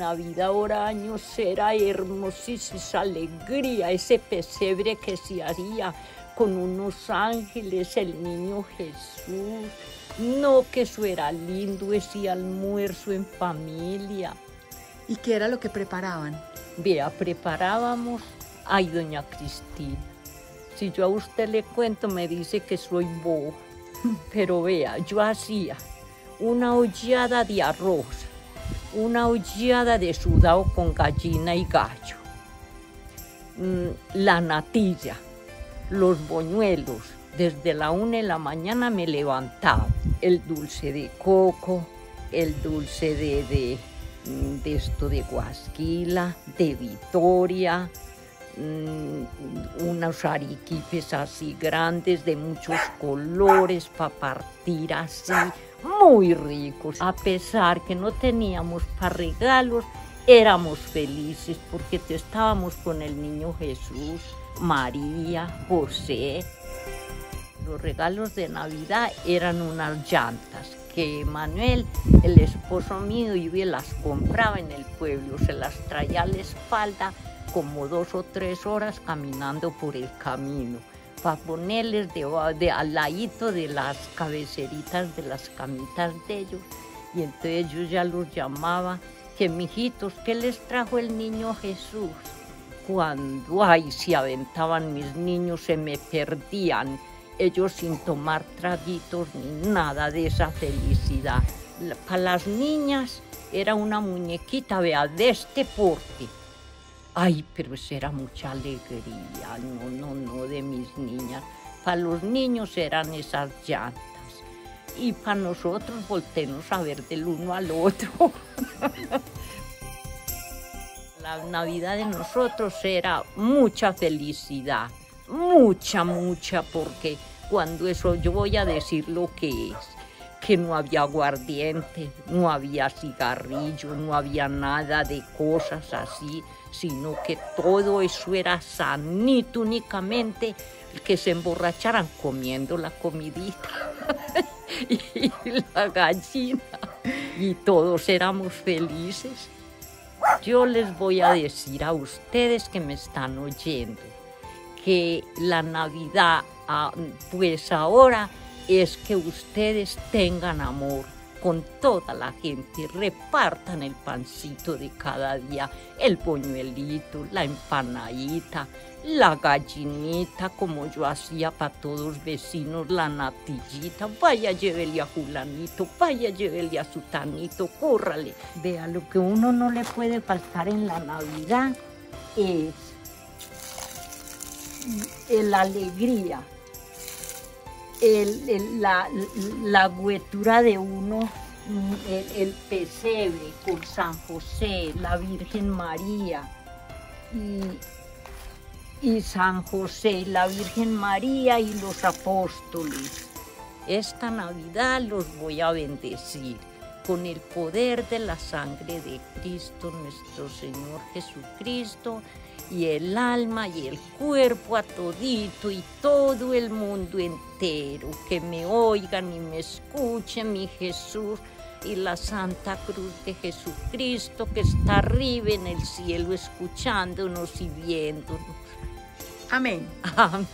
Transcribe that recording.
Navidad ahora años será hermosísima esa alegría, ese pesebre que se haría con unos ángeles, el niño Jesús. No, que eso era lindo, ese almuerzo en familia. ¿Y qué era lo que preparaban? Vea, preparábamos, ay, doña Cristina, si yo a usted le cuento me dice que soy boba, pero vea, yo hacía una ollada de arroz, una ollada de sudado con gallina y gallo, la natilla, los boñuelos. Desde la 1 de la mañana me levantaba, el dulce de coco, el dulce de esto de guasquila, de Vitoria, unos arequipes así grandes de muchos colores para partir así, muy ricos. A pesar que no teníamos para regalos, éramos felices porque estábamos con el niño Jesús, María, José. Los regalos de Navidad eran unas llantas que Manuel, el esposo mío, iba y las compraba en el pueblo, se las traía a la espalda como 2 o 3 horas caminando por el camino para ponerles al ladito de las cabeceritas de las camitas de ellos. Y entonces yo ya los llamaba, que mijitos, ¿qué les trajo el niño Jesús? Cuando, ay, se aventaban mis niños, se me perdían. Ellos sin tomar traguitos ni nada de esa felicidad. Para las niñas era una muñequita, vea, de este porte. Ay, pero eso era mucha alegría, no, de mis niñas. Para los niños eran esas llantas. Y para nosotros, voltearnos a ver del uno al otro. La Navidad de nosotros era mucha felicidad. Mucha, porque cuando eso, yo voy a decir lo que es, que no había aguardiente, no había cigarrillo, no había nada de cosas así, sino que todo eso era sanito, únicamente que se emborracharan comiendo la comidita y la gallina, y todos éramos felices. Yo les voy a decir a ustedes que me están oyendo, que la Navidad, pues ahora, es que ustedes tengan amor con toda la gente, repartan el pancito de cada día, el boñuelito, la empanadita, la gallinita, como yo hacía para todos vecinos, la natillita, vaya, llévele a fulanito, vaya, llévele a sutanito, córrale. Vea, lo que uno no le puede faltar en la Navidad es la alegría, la guetura de uno, el pesebre con San José, la Virgen María y San José, la Virgen María y los apóstoles. Esta Navidad los voy a bendecir con el poder de la sangre de Cristo, nuestro Señor Jesucristo, y el alma y el cuerpo a todito y todo el mundo entero, que me oigan y me escuchen, mi Jesús y la Santa Cruz de Jesucristo, que está arriba en el cielo escuchándonos y viéndonos. Amén. Amén.